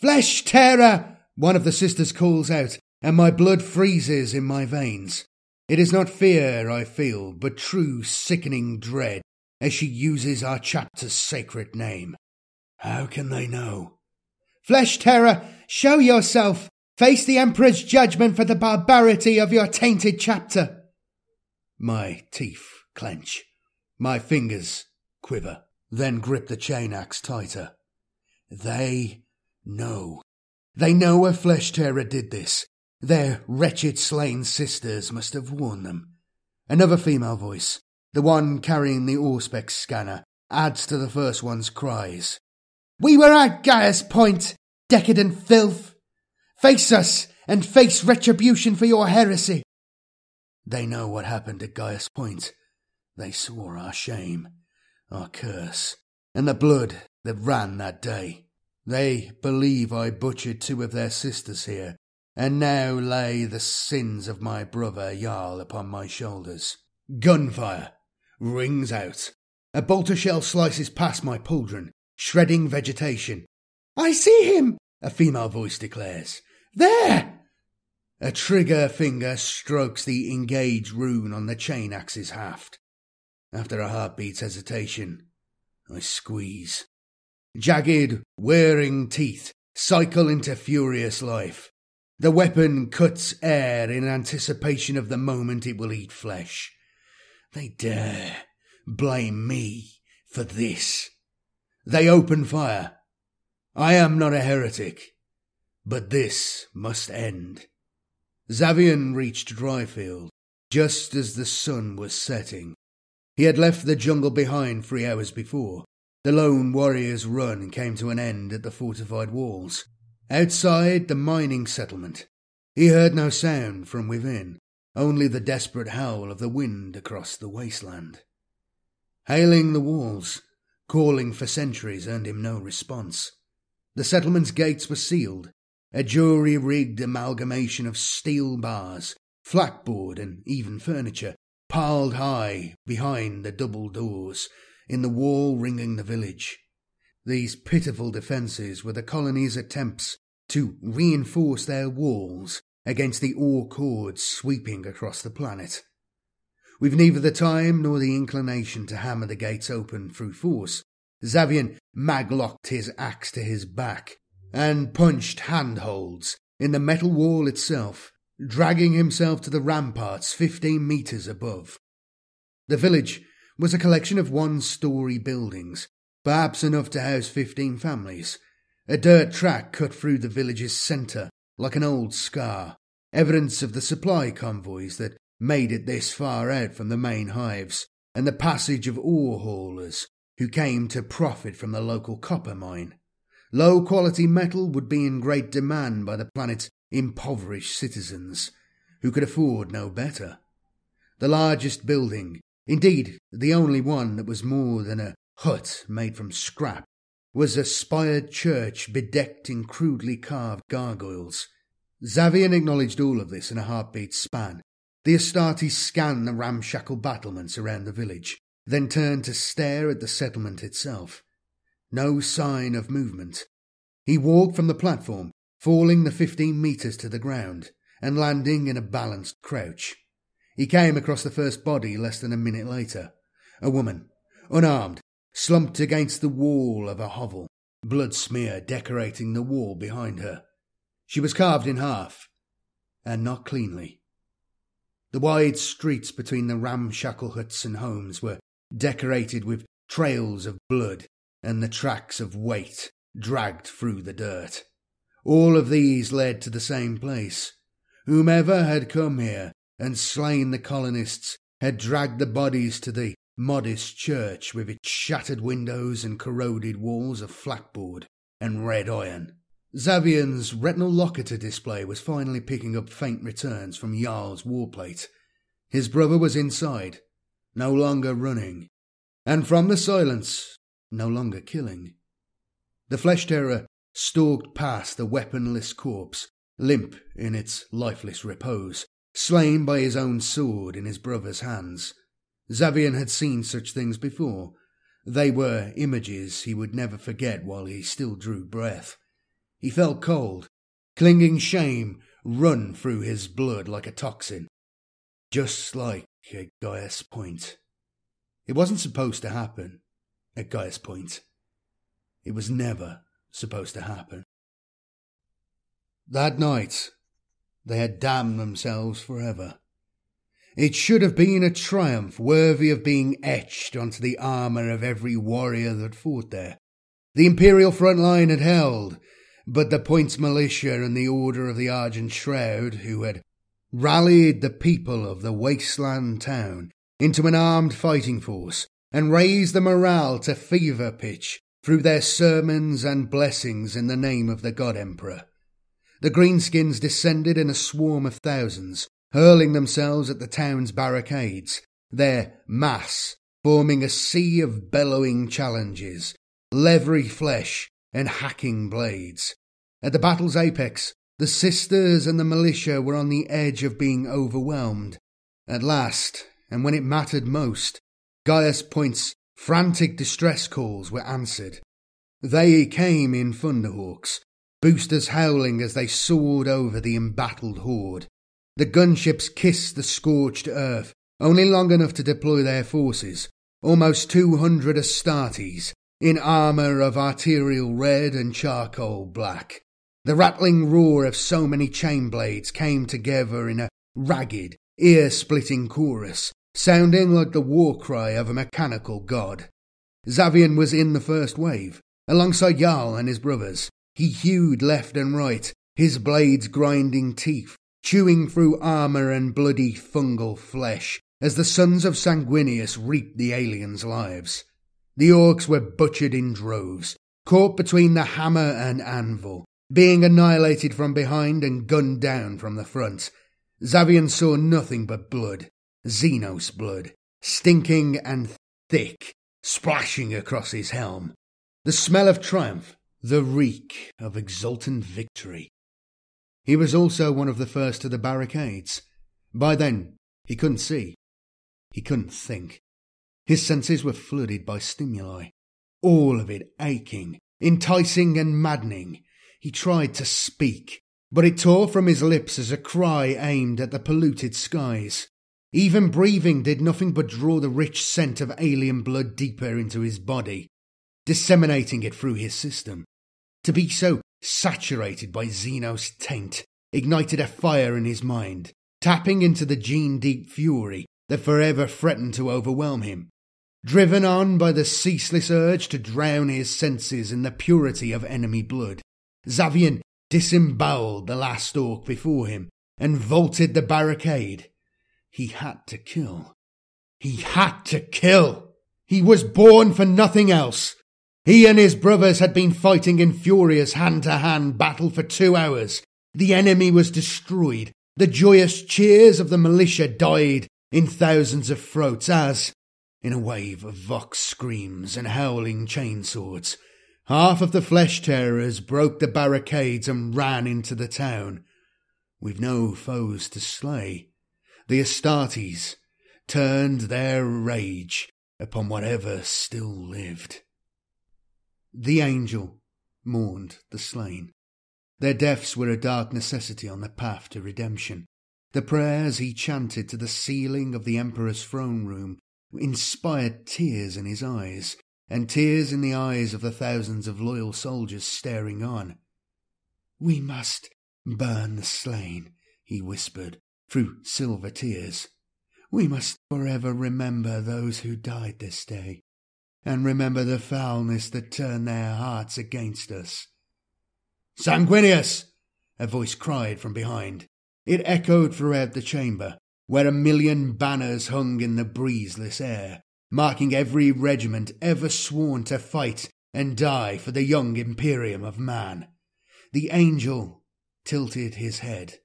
Flesh Terror! One of the sisters calls out, and my blood freezes in my veins. It is not fear I feel, but true sickening dread, as she uses our chapter's sacred name. How can they know? Flesh Terror, show yourself! Face the Emperor's judgment for the barbarity of your tainted chapter! My teeth clench. My fingers quiver, then grip the chain axe tighter. They know. They know where Flesh Terror did this. Their wretched slain sisters must have warned them. Another female voice, the one carrying the Auspex scanner, adds to the first one's cries. We were at Gaius Point, decadent filth! Face us, and face retribution for your heresy! They know what happened at Gaius Point. They saw our shame, our curse, and the blood that ran that day. They believe I butchered two of their sisters here, and now lay the sins of my brother Jarl upon my shoulders. Gunfire rings out. A bolter shell slices past my pauldron, shredding vegetation. I see him, a female voice declares. There! A trigger finger strokes the engage rune on the chain axe's haft. After a heartbeat's hesitation, I squeeze. Jagged, whirring teeth cycle into furious life. The weapon cuts air in anticipation of the moment it will eat flesh. They dare blame me for this. They open fire. I am not a heretic, but this must end. Zavian reached Dryfield just as the sun was setting. He had left the jungle behind three hours before. The lone warrior's run came to an end at the fortified walls. Outside the mining settlement, he heard no sound from within, only the desperate howl of the wind across the wasteland. Hailing the walls, calling for sentries earned him no response. The settlement's gates were sealed, a jury-rigged amalgamation of steel bars, flatboard and even furniture, piled high behind the double doors in the wall ringing the village. These pitiful defences were the colony's attempts to reinforce their walls against the orc hordes sweeping across the planet. With neither the time nor the inclination to hammer the gates open through force, Zavian maglocked his axe to his back and punched handholds in the metal wall itself, dragging himself to the ramparts fifteen metres above. The village was a collection of one-storey buildings, perhaps enough to house fifteen families. A dirt track cut through the village's centre like an old scar, evidence of the supply convoys that made it this far out from the main hives, and the passage of ore haulers who came to profit from the local copper mine. Low-quality metal would be in great demand by the planet's impoverished citizens, who could afford no better. The largest building, indeed the only one that was more than a hut made from scrap, was a spired church bedecked in crudely carved gargoyles. Zavian acknowledged all of this in a heartbeat's span. The Astartes scanned the ramshackle battlements around the village, then turned to stare at the settlement itself. No sign of movement. He walked from the platform, falling the fifteen metres to the ground, and landing in a balanced crouch. He came across the first body less than a minute later. A woman, unarmed, slumped against the wall of a hovel, blood smear decorating the wall behind her. She was carved in half, and not cleanly. The wide streets between the ramshackle huts and homes were decorated with trails of blood and the tracks of weight dragged through the dirt. All of these led to the same place. Whomever had come here and slain the colonists had dragged the bodies to the modest church with its shattered windows and corroded walls of flatboard and red iron. Zavian's retinal locator display was finally picking up faint returns from Jarl's warplate. His brother was inside, no longer running, and from the silence, no longer killing. The Flesh Terror stalked past the weaponless corpse, limp in its lifeless repose, slain by his own sword in his brother's hands. Zavian had seen such things before. They were images he would never forget while he still drew breath. He felt cold, clinging shame run through his blood like a toxin, just like at Gaius Point. It wasn't supposed to happen at Gaius Point. It was never supposed to happen. That night, they had damned themselves forever. It should have been a triumph worthy of being etched onto the armour of every warrior that fought there. The Imperial front line had held, but the Points Militia and the Order of the Argent Shroud, who had rallied the people of the wasteland town into an armed fighting force and raised the morale to fever pitch through their sermons and blessings in the name of the God Emperor. The Greenskins descended in a swarm of thousands, hurling themselves at the town's barricades, their mass forming a sea of bellowing challenges, leathery flesh and hacking blades. At the battle's apex, the sisters and the militia were on the edge of being overwhelmed. At last, and when it mattered most, Gaius Point's frantic distress calls were answered. They came in Thunderhawks, boosters howling as they soared over the embattled horde. The gunships kissed the scorched earth, only long enough to deploy their forces, almost two hundred Astartes, in armour of arterial red and charcoal black. The rattling roar of so many chain blades came together in a ragged, ear-splitting chorus, sounding like the war cry of a mechanical god. Zavian was in the first wave, alongside Jarl and his brothers. He hewed left and right, his blades grinding teeth, chewing through armour and bloody fungal flesh as the sons of Sanguinius reaped the aliens' lives. The orcs were butchered in droves, caught between the hammer and anvil, being annihilated from behind and gunned down from the front. Zavian saw nothing but blood, Xenos blood, stinking and thick, splashing across his helm. The smell of triumph, the reek of exultant victory. He was also one of the first to the barricades. By then, he couldn't see. He couldn't think. His senses were flooded by stimuli, all of it aching, enticing and maddening. He tried to speak, but it tore from his lips as a cry aimed at the polluted skies. Even breathing did nothing but draw the rich scent of alien blood deeper into his body, disseminating it through his system. To be so saturated by Xenos taint, ignited a fire in his mind, tapping into the gene-deep fury that forever threatened to overwhelm him. Driven on by the ceaseless urge to drown his senses in the purity of enemy blood, Zavian disemboweled the last orc before him and vaulted the barricade. He had to kill. He had to kill! He was born for nothing else! He and his brothers had been fighting in furious hand-to-hand battle for two hours. The enemy was destroyed. The joyous cheers of the militia died in thousands of throats as, in a wave of vox screams and howling chainswords, half of the Flesh Tearers broke the barricades and ran into the town. With no foes to slay, the Astartes turned their rage upon whatever still lived. The angel mourned the slain. Their deaths were a dark necessity on the path to redemption. The prayers he chanted to the ceiling of the Emperor's throne room inspired tears in his eyes, and tears in the eyes of the thousands of loyal soldiers staring on. "We must burn the slain," he whispered, through silver tears. "We must forever remember those who died this day, and remember the foulness that turned their hearts against us." "Sanguinius!" a voice cried from behind. It echoed throughout the chamber, where a million banners hung in the breezeless air, marking every regiment ever sworn to fight and die for the young Imperium of man. The angel tilted his head,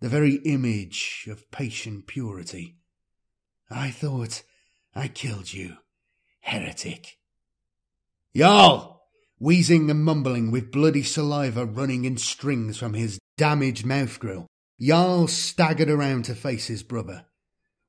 the very image of patient purity. "I thought I killed you, heretic. Jarl! Wheezing and mumbling with bloody saliva running in strings from his damaged mouth grill, Jarl staggered around to face his brother.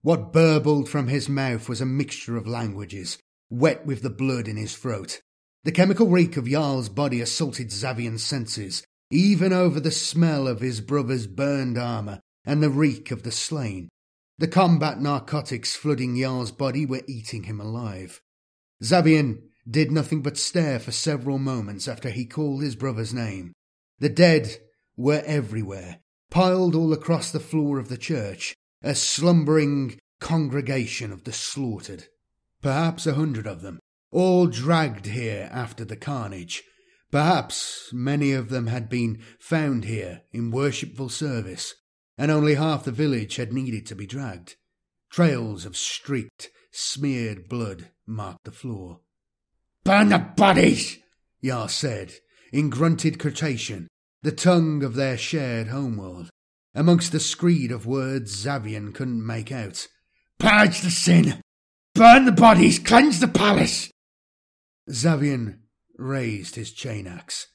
What burbled from his mouth was a mixture of languages, wet with the blood in his throat. The chemical reek of Jarl's body assaulted Zavian's senses, even over the smell of his brother's burned armour and the reek of the slain. The combat narcotics flooding Jarl's body were eating him alive. Zavian did nothing but stare for several moments after he called his brother's name. The dead were everywhere, piled all across the floor of the church, a slumbering congregation of the slaughtered. Perhaps a hundred of them, all dragged here after the carnage. Perhaps many of them had been found here in worshipful service, and only half the village had needed to be dragged. Trails of streaked, smeared blood marked the floor. "Burn the bodies!" Jarl said, in grunted Cretacea, the tongue of their shared homeworld. Amongst the screed of words Zavian couldn't make out. "Purge the sin! Burn the bodies! Cleanse the palace!" Zavian raised his chain axe.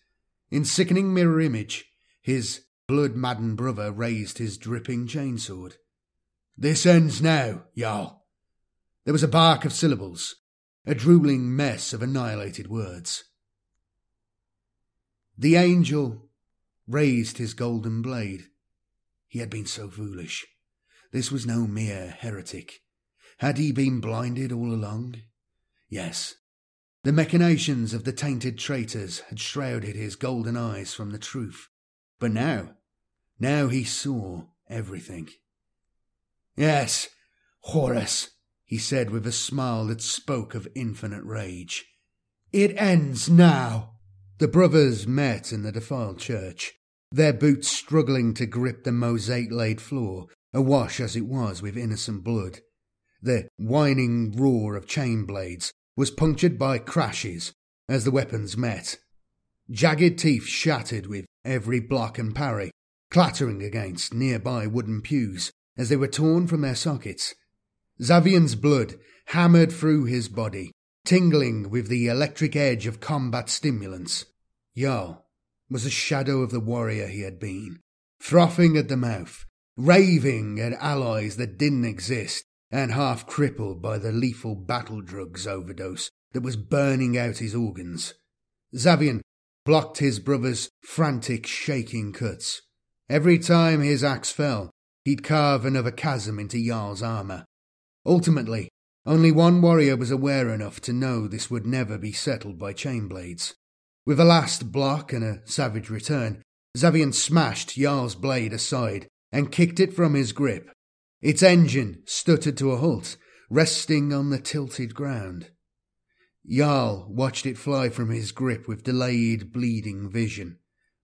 In sickening mirror image, his blood-maddened brother raised his dripping chainsword. "This ends now, Jarl." There was a bark of syllables, a drooling mess of annihilated words. The angel raised his golden blade. He had been so foolish. This was no mere heretic. Had he been blinded all along? Yes. The machinations of the tainted traitors had shrouded his golden eyes from the truth. But now, now he saw everything. "Yes, Horus," he said with a smile that spoke of infinite rage. "It ends now." The brothers met in the defiled church, their boots struggling to grip the mosaic-laid floor, awash as it was with innocent blood. The whining roar of chain blades was punctured by crashes as the weapons met. Jagged teeth shattered with every block and parry, clattering against nearby wooden pews as they were torn from their sockets. Zavian's blood hammered through his body, tingling with the electric edge of combat stimulants. Jarl was a shadow of the warrior he had been, frothing at the mouth, raving at allies that didn't exist, and half-crippled by the lethal battle drugs overdose that was burning out his organs. Zavian blocked his brother's frantic, shaking cuts. Every time his axe fell, he'd carve another chasm into Jarl's armour. Ultimately, only one warrior was aware enough to know this would never be settled by chainblades. With a last block and a savage return, Zavian smashed Jarl's blade aside and kicked it from his grip. Its engine stuttered to a halt, resting on the tilted ground. Jarl watched it fly from his grip with delayed, bleeding vision.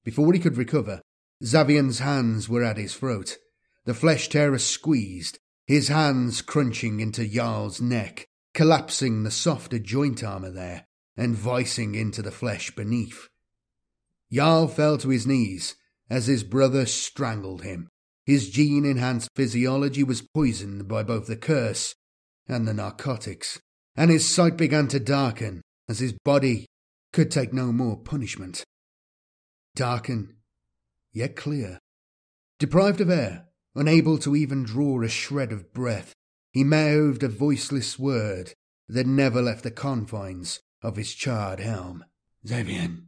Before he could recover, Zavian's hands were at his throat. The flesh terror squeezed, his hands crunching into Jarl's neck, collapsing the softer joint armour there, and vicing into the flesh beneath. Jarl fell to his knees as his brother strangled him. His gene-enhanced physiology was poisoned by both the curse and the narcotics, and his sight began to darken as his body could take no more punishment. Darken, yet clear. Deprived of air, unable to even draw a shred of breath, he mouthed a voiceless word that never left the confines of his charred helm. "Zavian."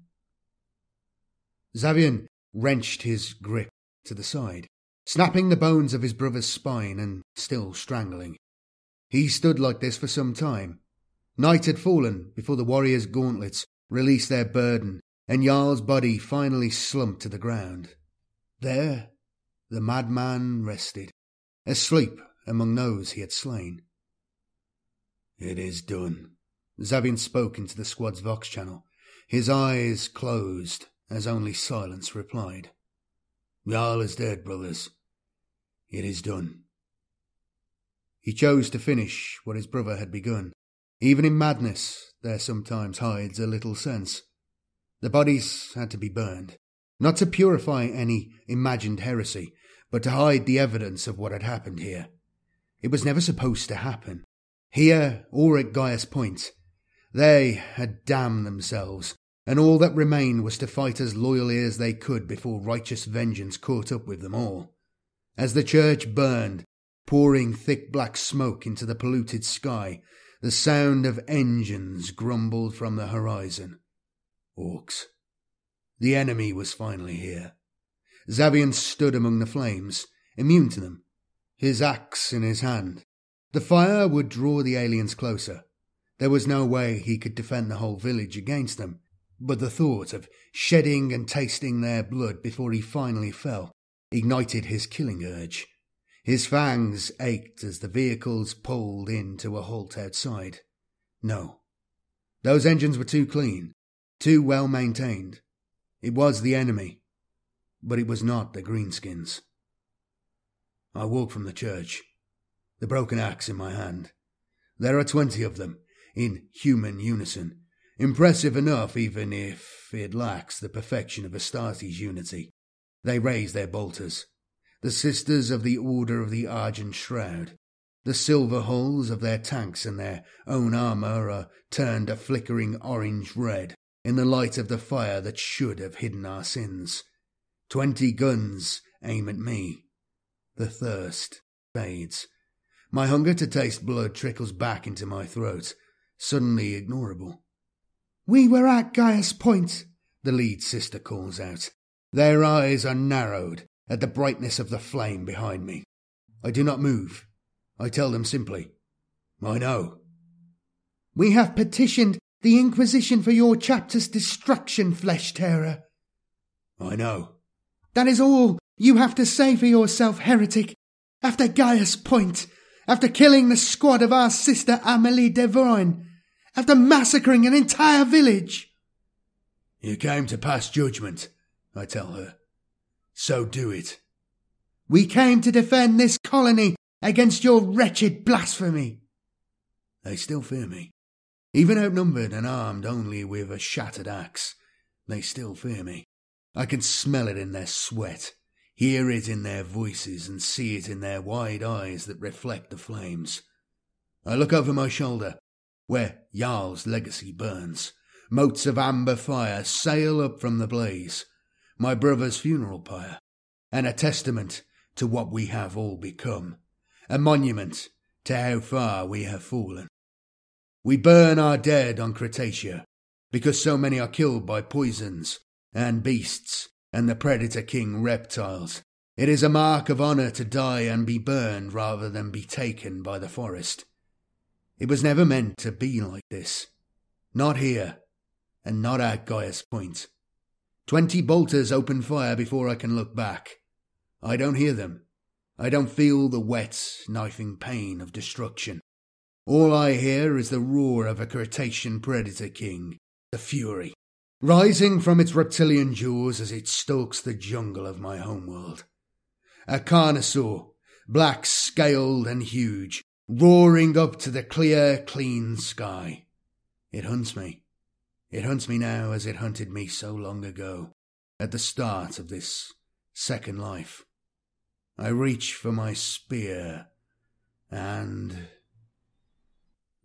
Zavian wrenched his grip to the side, snapping the bones of his brother's spine and still strangling. He stood like this for some time. Night had fallen before the warrior's gauntlets released their burden, and Jarl's body finally slumped to the ground. There, the madman rested, asleep among those he had slain. "It is done," Zavian spoke into the squad's vox channel, his eyes closed as only silence replied. "Jarl is dead, brothers. It is done." He chose to finish what his brother had begun. Even in madness, there sometimes hides a little sense. The bodies had to be burned, not to purify any imagined heresy, but to hide the evidence of what had happened here. It was never supposed to happen. Here or at Gaius Points, they had damned themselves, and all that remained was to fight as loyally as they could before righteous vengeance caught up with them all. As the church burned, pouring thick black smoke into the polluted sky, the sound of engines grumbled from the horizon. Orcs. The enemy was finally here. Zavian stood among the flames, immune to them, his axe in his hand. The fire would draw the aliens closer. There was no way he could defend the whole village against them, but the thought of shedding and tasting their blood before he finally fell ignited his killing urge. His fangs ached as the vehicles pulled in to a halt outside. No. Those engines were too clean, too well maintained. It was the enemy, but it was not the Greenskins. I walked from the church, the broken axe in my hand. There are twenty of them, in human unison. Impressive enough, even if it lacks the perfection of Astartes' unity. They raise their bolters. The sisters of the Order of the Argent Shroud. The silver hulls of their tanks and their own armour are turned a flickering orange-red in the light of the fire that should have hidden our sins. Twenty guns aim at me. The thirst fades. My hunger to taste blood trickles back into my throat, suddenly ignorable. "We were at Gaius Point," the lead sister calls out. Their eyes are narrowed at the brightness of the flame behind me. I do not move. I tell them simply, "I know." "We have petitioned the Inquisition for your chapter's destruction, Flesh Terror." "I know." "That is all you have to say for yourself, heretic. After Gaius Point, after killing the squad of our sister Amelie Devorin, after massacring an entire village." "You came to pass judgment," I tell her. "So do it." "We came to defend this colony against your wretched blasphemy." They still fear me. Even outnumbered and armed only with a shattered axe, they still fear me. I can smell it in their sweat, hear it in their voices, and see it in their wide eyes that reflect the flames. I look over my shoulder, where Jarl's legacy burns. Motes of amber fire sail up from the blaze. My brother's funeral pyre, and a testament to what we have all become, a monument to how far we have fallen. We burn our dead on Cretacea, because so many are killed by poisons and beasts and the predator king reptiles. It is a mark of honour to die and be burned rather than be taken by the forest. It was never meant to be like this. Not here, and not at Gaius Point. Twenty bolters open fire before I can look back. I don't hear them. I don't feel the wet, knifing pain of destruction. All I hear is the roar of a Cretacean predator king, the fury, rising from its reptilian jaws as it stalks the jungle of my homeworld. A Carnosaur, black, scaled and huge, roaring up to the clear, clean sky. It hunts me. It hunts me now as it hunted me so long ago, at the start of this second life. I reach for my spear, and...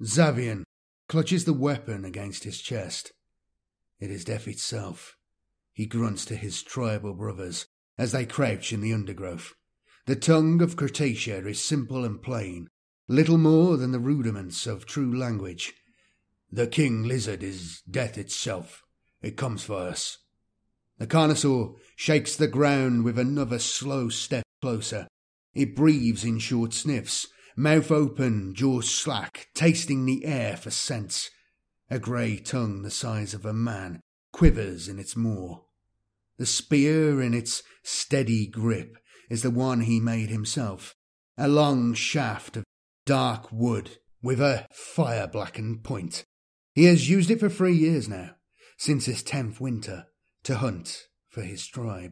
Zavian clutches the weapon against his chest. It is death itself. He grunts to his tribal brothers as they crouch in the undergrowth. The tongue of Cretacea is simple and plain, little more than the rudiments of true language. "The king lizard is death itself. It comes for us." The Carnosaur shakes the ground with another slow step closer. It breathes in short sniffs, mouth open, jaw slack, tasting the air for scents. A grey tongue the size of a man quivers in its maw. The spear in its steady grip is the one he made himself, a long shaft of dark wood with a fire-blackened point. He has used it for three years now, since his tenth winter, to hunt for his tribe.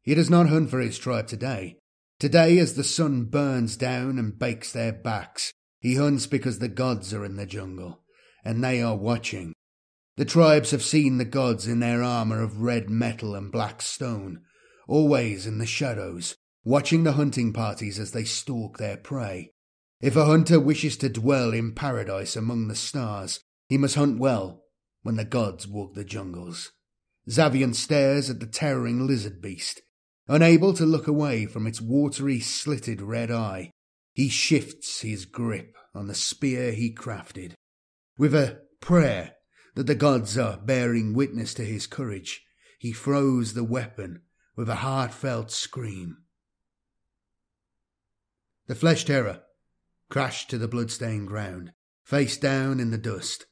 He does not hunt for his tribe today. Today, as the sun burns down and bakes their backs, he hunts because the gods are in the jungle, and they are watching. The tribes have seen the gods in their armour of red metal and black stone, always in the shadows, watching the hunting parties as they stalk their prey. If a hunter wishes to dwell in paradise among the stars, he must hunt well when the gods walk the jungles. Zavian stares at the towering lizard beast, unable to look away from its watery, slitted red eye. He shifts his grip on the spear he crafted, with a prayer that the gods are bearing witness to his courage. He throws the weapon with a heartfelt scream. The Flesh Terror crashed to the blood-stained ground, face down in the dust.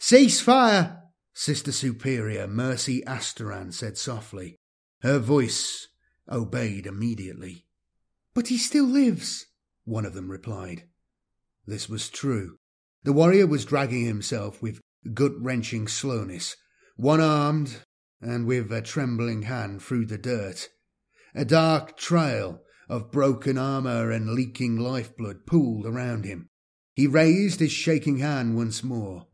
"Cease fire!" Sister Superior Mercy Astoran said softly. Her voice obeyed immediately. "But he still lives," one of them replied. This was true. The warrior was dragging himself with gut-wrenching slowness, one-armed and with a trembling hand through the dirt. A dark trail of broken armour and leaking lifeblood pooled around him. He raised his shaking hand once more,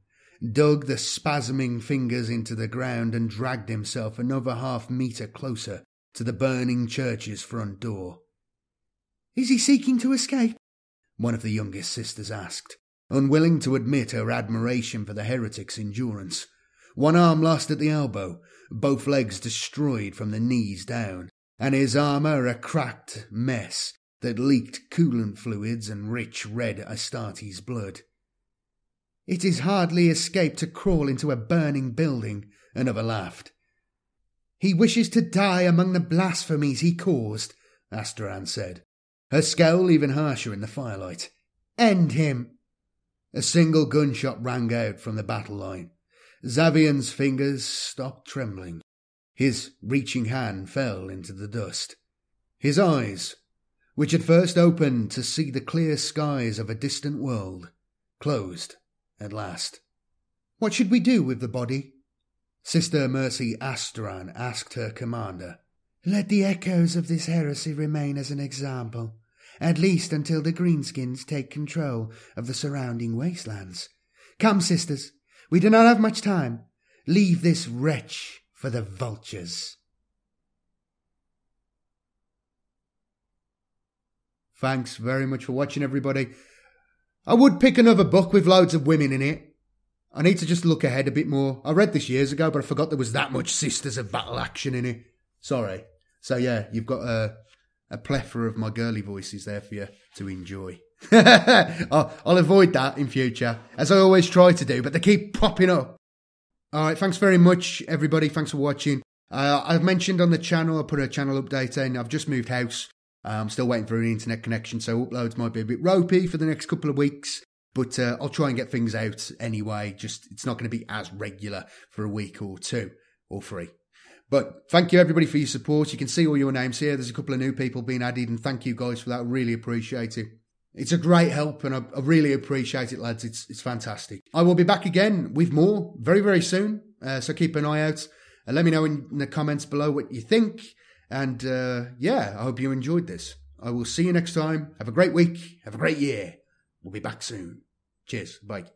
dug the spasming fingers into the ground and dragged himself another half metre closer to the burning church's front door. "Is he seeking to escape?" one of the youngest sisters asked, unwilling to admit her admiration for the heretic's endurance. One arm lost at the elbow, both legs destroyed from the knees down, and his armour a cracked mess that leaked coolant fluids and rich red Astartes blood. "It is hardly escape to crawl into a burning building," another laughed. "He wishes to die among the blasphemies he caused," Astoran said, her scowl even harsher in the firelight. "End him!" A single gunshot rang out from the battle line. Zavian's fingers stopped trembling. His reaching hand fell into the dust. His eyes, which had first opened to see the clear skies of a distant world, closed at last. "What should we do with the body?" Sister Mercy Astoran asked her commander. "Let the echoes of this heresy remain as an example, at least until the Greenskins take control of the surrounding wastelands. Come, sisters, we do not have much time. Leave this wretch for the vultures." Thanks very much for watching, everybody. I would pick another book with loads of women in it. I need to just look ahead a bit more. I read this years ago, but I forgot there was that much Sisters of Battle action in it. Sorry. So yeah, you've got a, a plethora of my girly voices there for you to enjoy. I'll, I'll avoid that in future, as I always try to do, but they keep popping up. Alright, thanks very much, everybody. Thanks for watching. Uh, I've mentioned on the channel, I put a channel update in. I've just moved house. I'm still waiting for an internet connection, so uploads might be a bit ropey for the next couple of weeks. But uh, I'll try and get things out anyway. Just it's not going to be as regular for a week or two or three. But thank you, everybody, for your support. You can see all your names here. There's a couple of new people being added, and thank you guys for that. I really appreciate it. It's a great help, and I, I really appreciate it, lads. It's, it's fantastic. I will be back again with more very, very soon. Uh, so keep an eye out. Uh, let me know in, in the comments below what you think. And, uh, yeah, I hope you enjoyed this. I will see you next time. Have a great week. Have a great year. We'll be back soon. Cheers. Bye.